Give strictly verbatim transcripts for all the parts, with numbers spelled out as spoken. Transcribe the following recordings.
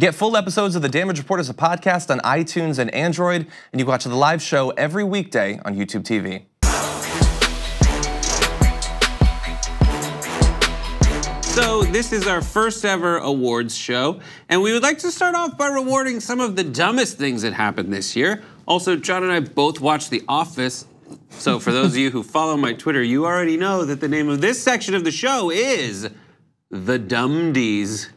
Get full episodes of The Damage Report as a podcast on iTunes and Android, and you can watch the live show every weekday on YouTube T V. So this is our first ever awards show, and we would like to start off by rewarding some of the dumbest things that happened this year. Also, John and I both watched The Office, so for those of you who follow my Twitter, you already know that the name of this section of the show is The Dumb-dies.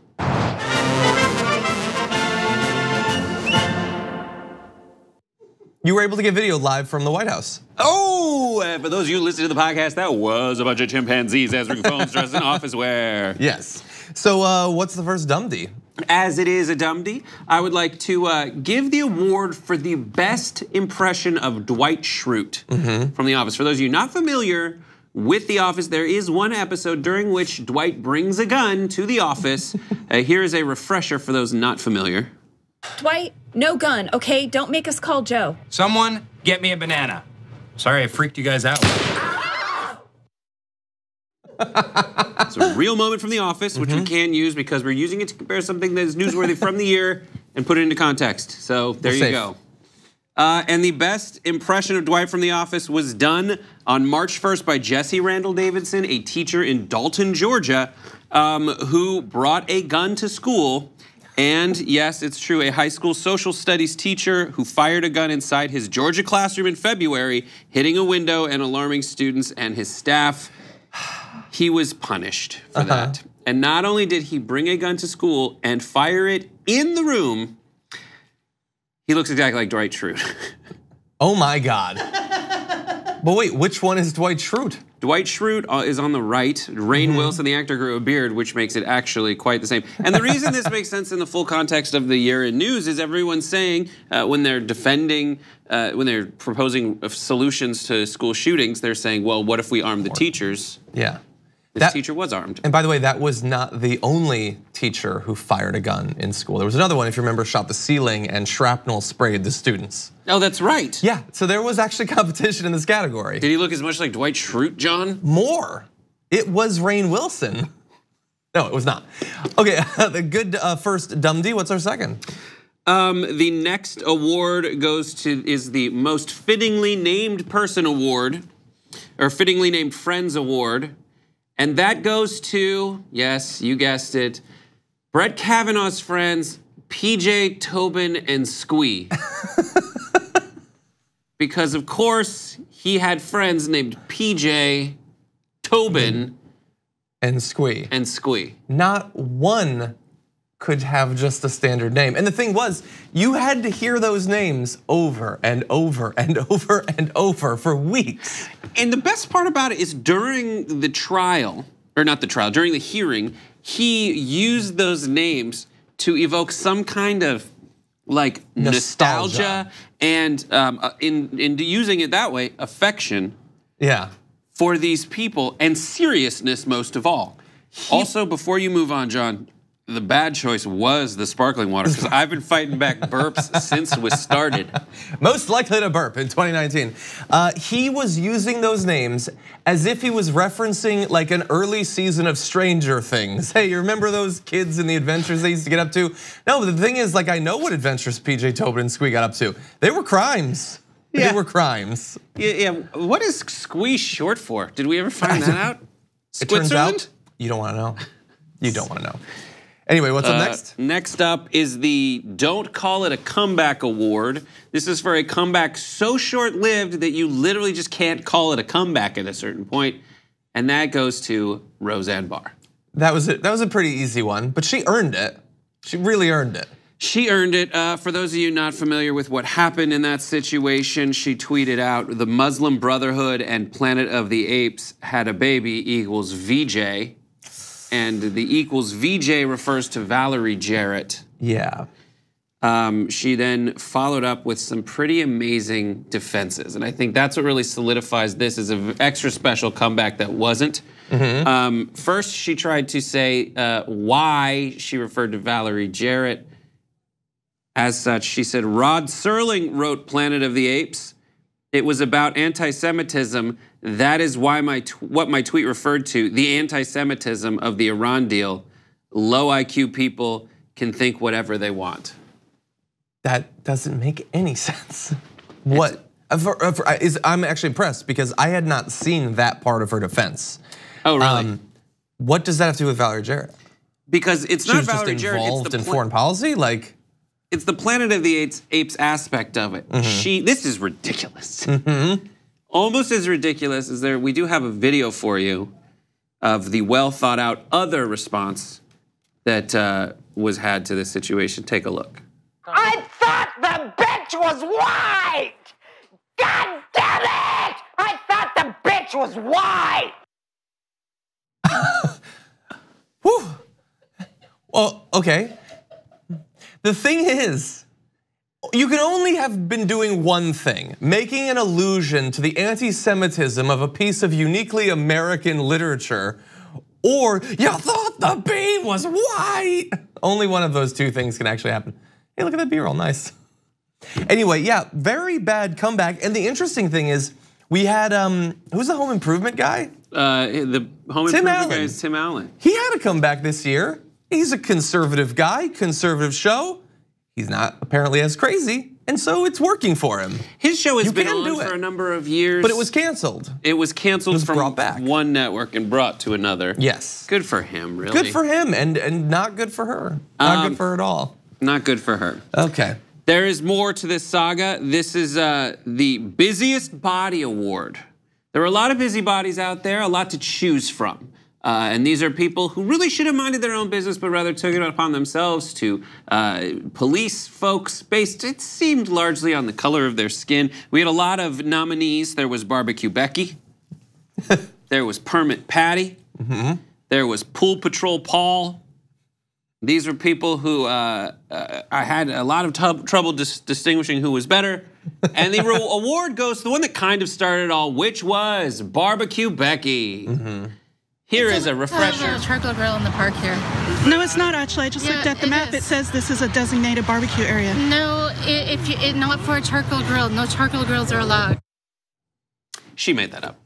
You were able to get video live from the White House. Oh, and for those of you listening to the podcast, that was a bunch of chimpanzees answering phones dressed in office wear. Yes. So uh, what's the first dumb-dee? As it is a dumb-dee, I would like to uh, give the award for the best impression of Dwight Schrute mm-hmm. from The Office. For those of you not familiar with The Office, there is one episode during which Dwight brings a gun to the office. uh, here is a refresher for those not familiar. Dwight, no gun, okay? Don't make us call Joe. Someone get me a banana. Sorry I freaked you guys out. It's a real moment from The Office, which mm-hmm. we can use because we're using it to compare something that is newsworthy from the year and put it into context. So there we're you safe. go. Uh, and the best impression of Dwight from The Office was done on March first by Jesse Randall Davidson, a teacher in Dalton, Georgia, um, who brought a gun to school. And yes, it's true, a high school social studies teacher who fired a gun inside his Georgia classroom in February, hitting a window and alarming students and his staff. He was punished for uh-huh. that. And not only did he bring a gun to school and fire it in the room, he looks exactly like Dwight Schrute. Oh my God. But wait, which one is Dwight Schrute? Dwight Schrute is on the right. Rainn mm-hmm. Wilson, the actor, grew a beard, which makes it actually quite the same. And the reason this makes sense in the full context of the year in news is everyone's saying uh, when they're defending, uh, when they're proposing solutions to school shootings, they're saying, well, what if we arm the teachers? Yeah. This that, teacher was armed. And by the way, that was not the only teacher who fired a gun in school. There was another one, if you remember, shot the ceiling and shrapnel sprayed the students. Oh, that's right. Yeah, so there was actually competition in this category. Did he look as much like Dwight Schrute, John? More. It was Rainn Wilson. No, it was not. Okay, the good uh, first dumb-dee. What's our second? Um, the next award goes to is the most fittingly named person award, or fittingly named friends award. And that goes to, yes, you guessed it, Brett Kavanaugh's friends, P J, Tobin, and Squee. Because of course, he had friends named P J, Tobin, and Squee. And Squee. Not one could have just a standard name. And the thing was, you had to hear those names over and over and over and over for weeks. And the best part about it is during the trial, or not the trial, during the hearing, he used those names to evoke some kind of like nostalgia, nostalgia and um, in, in using it that way, affection yeah. for these people and seriousness most of all. He, also, before you move on, John, the bad choice was the sparkling water because I've been fighting back burps since it was started. Most likely to burp in twenty nineteen. Uh, he was using those names as if he was referencing like an early season of Stranger Things. Hey, you remember those kids and the adventures they used to get up to? No, but the thing is, like, I know what adventures P J, Tobin, and Squee got up to. They were crimes. Yeah. They were crimes. Yeah, yeah. What is Squee short for? Did we ever find that out? It turns out you don't want to know. You don't want to know. Anyway, what's up uh, next? Next up is the Don't Call It a Comeback Award. This is for a comeback so short-lived that you literally just can't call it a comeback at a certain point. And that goes to Roseanne Barr. That was a, that was a pretty easy one, but she earned it. She really earned it. She earned it. Uh, for those of you not familiar with what happened in that situation, she tweeted out, the Muslim Brotherhood and Planet of the Apes had a baby equals V J. And the equals V J refers to Valerie Jarrett. Yeah. Um, she then followed up with some pretty amazing defenses. And I think that's what really solidifies this as an extra special comeback that wasn't. Mm-hmm. um, first, she tried to say uh, why she referred to Valerie Jarrett. As such, she said, Rod Serling wrote Planet of the Apes. It was about anti-Semitism. That is why my what my tweet referred to, the anti-Semitism of the Iran deal. Low I Q people can think whatever they want. That doesn't make any sense. What? For, uh, for, uh, is, I'm actually impressed because I had not seen that part of her defense. Oh, really? Um, what does that have to do with Valerie Jarrett? Because it's she not was Valerie just Jarrett. Involved it's the in foreign policy, like. It's the Planet of the Apes aspect of it. Mm-hmm. She, this is ridiculous. Mm-hmm. Almost as ridiculous as there. We do have a video for you of the well thought out other response that uh, was had to this situation. Take a look. I thought the bitch was white. God damn it! I thought the bitch was white. Whew. Well, okay. The thing is, you can only have been doing one thing, making an allusion to the anti-Semitism of a piece of uniquely American literature, or you thought the bee was white. Only one of those two things can actually happen. Hey, look at that B-roll, nice. Anyway, yeah, very bad comeback. And the interesting thing is, we had, um, who's the Home Improvement guy? Uh, the Home Tim Improvement Allen. guy is Tim Allen. He had a comeback this year. He's a conservative guy, conservative show. He's not apparently as crazy, and so it's working for him. His show has been on for a number of years. But it was canceled. It was canceled from one network and brought to another. Yes. Good for him, really. Good for him, and, and not good for her. Not um, good for her at all. Not good for her. Okay. There is more to this saga. This is uh, the busiest body award. There are a lot of busybodies out there, a lot to choose from. Uh, and these are people who really should have minded their own business, but rather took it upon themselves to uh, police folks based, it seemed largely on the color of their skin. We had a lot of nominees. There was Barbecue Becky. There was Permit Patty. Mm-hmm. There was Pool Patrol Paul. These were people who uh, uh, I had a lot of trouble dis distinguishing who was better. And the award goes to the one that kind of started it all, which was Barbecue Becky. Mm-hmm. Here it's is a, a refresher. There's a charcoal grill in the park here. No, it's not actually. I just yeah, looked at the it map. Is. It says this is a designated barbecue area. No, if you, it, not for a charcoal grill. No charcoal grills are allowed. She made that up.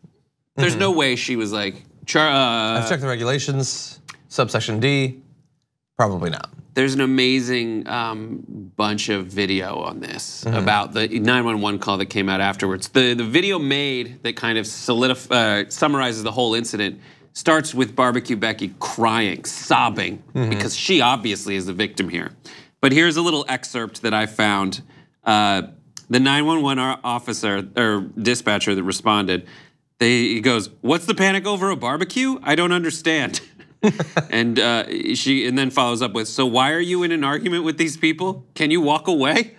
There's mm-hmm. no way she was like. Char uh, I've checked the regulations. Subsection D. Probably not. There's an amazing um, bunch of video on this mm-hmm. about the nine one one call that came out afterwards. The the video made that kind of solidif uh, summarizes the whole incident. Starts with Barbecue Becky crying, sobbing, mm-hmm. because she obviously is the victim here. But here's a little excerpt that I found. Uh, the nine one one officer or dispatcher that responded, they, he goes, "What's the panic over a barbecue? I don't understand." and uh, she, and then follows up with, "So why are you in an argument with these people? Can you walk away?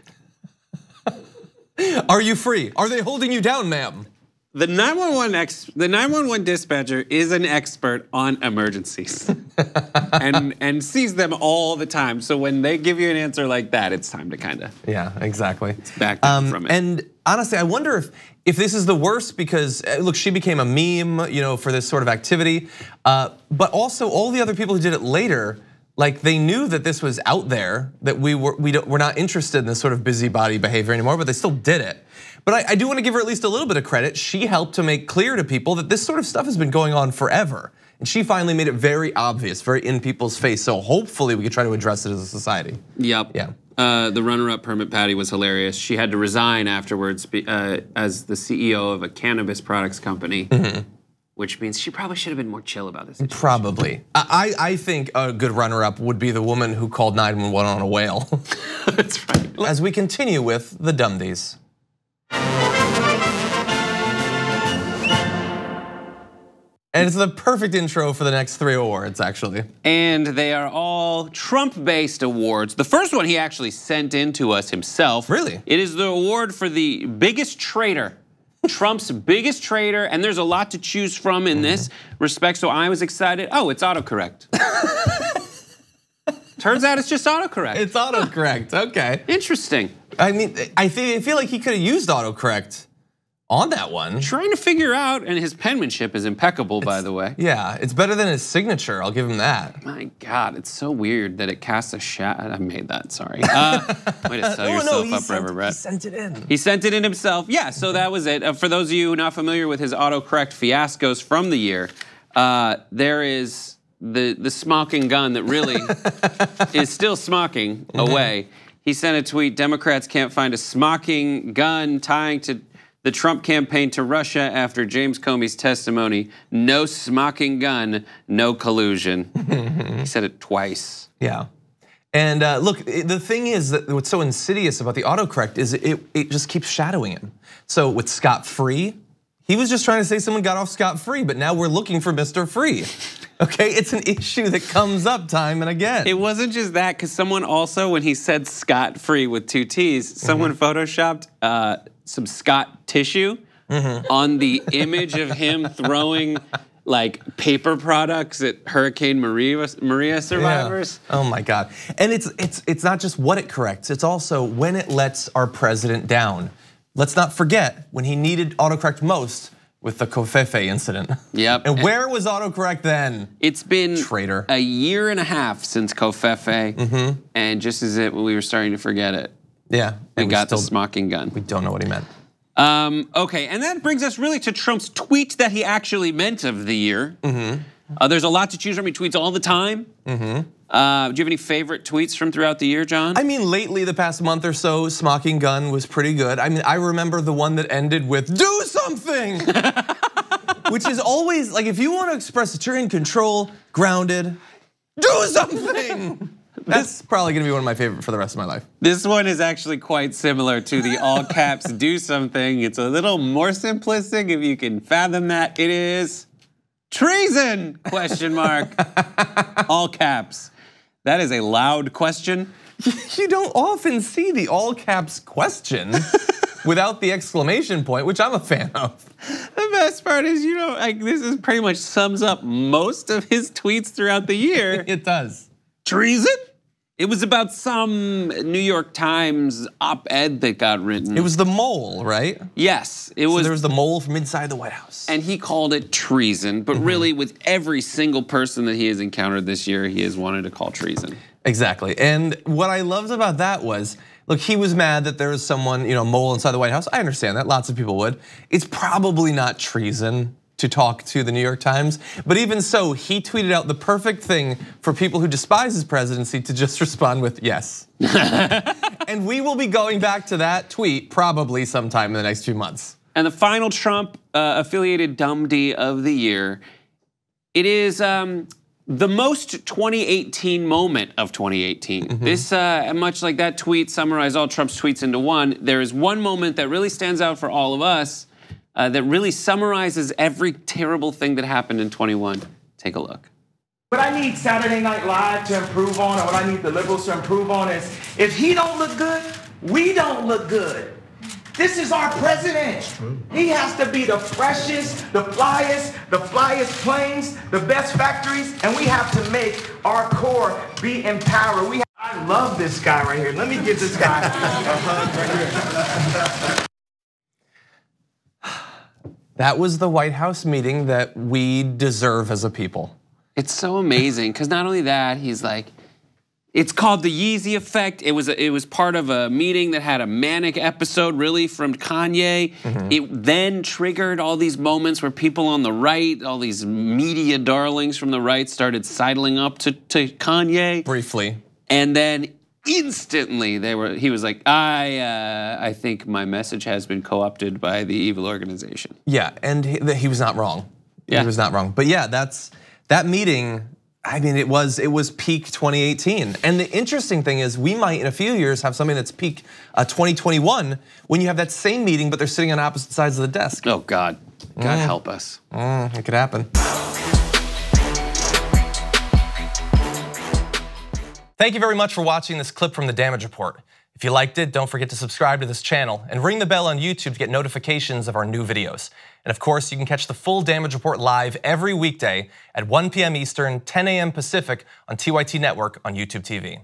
Are you free? Are they holding you down, ma'am?" The nine one one dispatcher is an expert on emergencies and and sees them all the time. So when they give you an answer like that, it's time to kind of yeah, exactly. It's back down um, from it. And honestly, I wonder if if this is the worst because look, she became a meme, you know, for this sort of activity. Uh, but also all the other people who did it later, like they knew that this was out there, that we were we don't, we're not interested in this sort of busybody behavior anymore, but they still did it. But I do want to give her at least a little bit of credit. She helped to make clear to people that this sort of stuff has been going on forever. And she finally made it very obvious, very in people's face. So hopefully we could try to address it as a society. Yep. Yeah. Uh, the runner-up, Permit Patty, was hilarious. She had to resign afterwards uh, as the C E O of a cannabis products company. Mm-hmm. Which means she probably should have been more chill about this situation. Probably. I, I think a good runner-up would be the woman who called nine one one on a whale. That's right. As we continue with the Dumb-dies. And it's the perfect intro for the next three awards, actually. And they are all Trump-based awards. The first one he actually sent in to us himself. Really? It is the award for the biggest traitor. Trump's biggest traitor, and there's a lot to choose from in mm-hmm. this respect, so I was excited. Oh, it's autocorrect. Turns out it's just autocorrect. It's autocorrect, huh. Okay. Interesting. I mean, I feel like he could have used autocorrect on that one. Trying to figure out, and his penmanship is impeccable, it's, by the way. Yeah, it's better than his signature, I'll give him that. My God, it's so weird that it casts a shadow. I made that, sorry. Uh, way to sell no, yourself no, up, Reverend Brett. He sent it in. He sent it in himself, yeah, so that was it. Uh, for those of you not familiar with his autocorrect fiascos from the year, uh, there is the, the smoking gun that really is still smoking away. He sent a tweet, Democrats can't find a smoking gun tying to the Trump campaign to Russia after James Comey's testimony. No smoking gun, no collusion. He said it twice. Yeah. And uh, look, the thing is that what's so insidious about the autocorrect is it, it just keeps shadowing him. So with scot-free, he was just trying to say someone got off scot-free, but now we're looking for Mister Free. Okay, it's an issue that comes up time and again. It wasn't just that, because someone also, when he said scot-free with two T's, someone mm-hmm. photoshopped uh, some Scott tissue mm-hmm. on the image of him throwing like paper products at Hurricane Maria, Maria survivors. Yeah. Oh my God. And it's, it's, it's not just what it corrects, it's also when it lets our president down. Let's not forget when he needed autocorrect most with the Covfefe incident. Yep. And, and where was autocorrect then? It's been Traitor. a year and a half since Covfefe, mm-hmm. and just as it, we were starting to forget it. Yeah. And we got still, the smoking gun. We don't know what he meant. Um, okay, and that brings us really to Trump's tweet that he actually meant of the year. Mm-hmm. uh, there's a lot to choose from. He tweets all the time. Mm-hmm. uh, do you have any favorite tweets from throughout the year, John? I mean, lately, the past month or so, smoking gun was pretty good. I mean, I remember the one that ended with, do something! Which is always, like, if you want to express that you're in control, grounded, do something! That's probably gonna be one of my favorite for the rest of my life. This one is actually quite similar to the all caps do something. It's a little more simplistic if you can fathom that. It is treason, question mark, all caps. That is a loud question. You don't often see the all caps question without the exclamation point, which I'm a fan of. The best part is, you know, like this is pretty much sums up most of his tweets throughout the year. It does. Treason? It was about some New York Times op-ed that got written. It was the mole, right? Yes, it was. So there was the mole from inside the White House. And he called it treason, but mm-hmm. really with every single person that he has encountered this year, he has wanted to call treason. Exactly, and what I loved about that was, look, he was mad that there was someone, you know, mole inside the White House. I understand that, lots of people would. It's probably not treason to talk to the New York Times. But even so, he tweeted out the perfect thing for people who despise his presidency to just respond with, yes. And we will be going back to that tweet probably sometime in the next few months. And the final Trump affiliated Dumb-dee of the year, it is um, the most twenty eighteen moment of twenty eighteen. Mm-hmm. This, uh, much like that tweet, summarized all Trump's tweets into one. There is one moment that really stands out for all of us, Uh, that really summarizes every terrible thing that happened in twenty-one. Take a look. What I need Saturday Night Live to improve on, or what I need the liberals to improve on is, if he don't look good, we don't look good. This is our president. He has to be the freshest, the flyest, the flyest planes, the best factories, and we have to make our core be empowered. We I love this guy right here. Let me get this guy a hug right here. That was the White House meeting that we deserve as a people. It's so amazing, because not only that, he's like, it's called the Yeezy effect. It was a, it was part of a meeting that had a manic episode, really, from Kanye. Mm-hmm. It then triggered all these moments where people on the right, all these media darlings from the right, started sidling up to, to Kanye. Briefly. And then instantly, they were. He was like, "I, uh, I think my message has been co-opted by the evil organization." Yeah, and he, he was not wrong. Yeah. He was not wrong. But yeah, that's that meeting. I mean, it was it was peak twenty eighteen. And the interesting thing is, we might in a few years have something that's peak uh, twenty twenty-one when you have that same meeting, but they're sitting on opposite sides of the desk. Oh God, God mm. help us. Mm, it could happen. Thank you very much for watching this clip from The Damage Report. If you liked it, don't forget to subscribe to this channel and ring the bell on YouTube to get notifications of our new videos. And of course, you can catch the full Damage Report live every weekday at one p m Eastern, ten a m Pacific on T Y T Network on YouTube T V.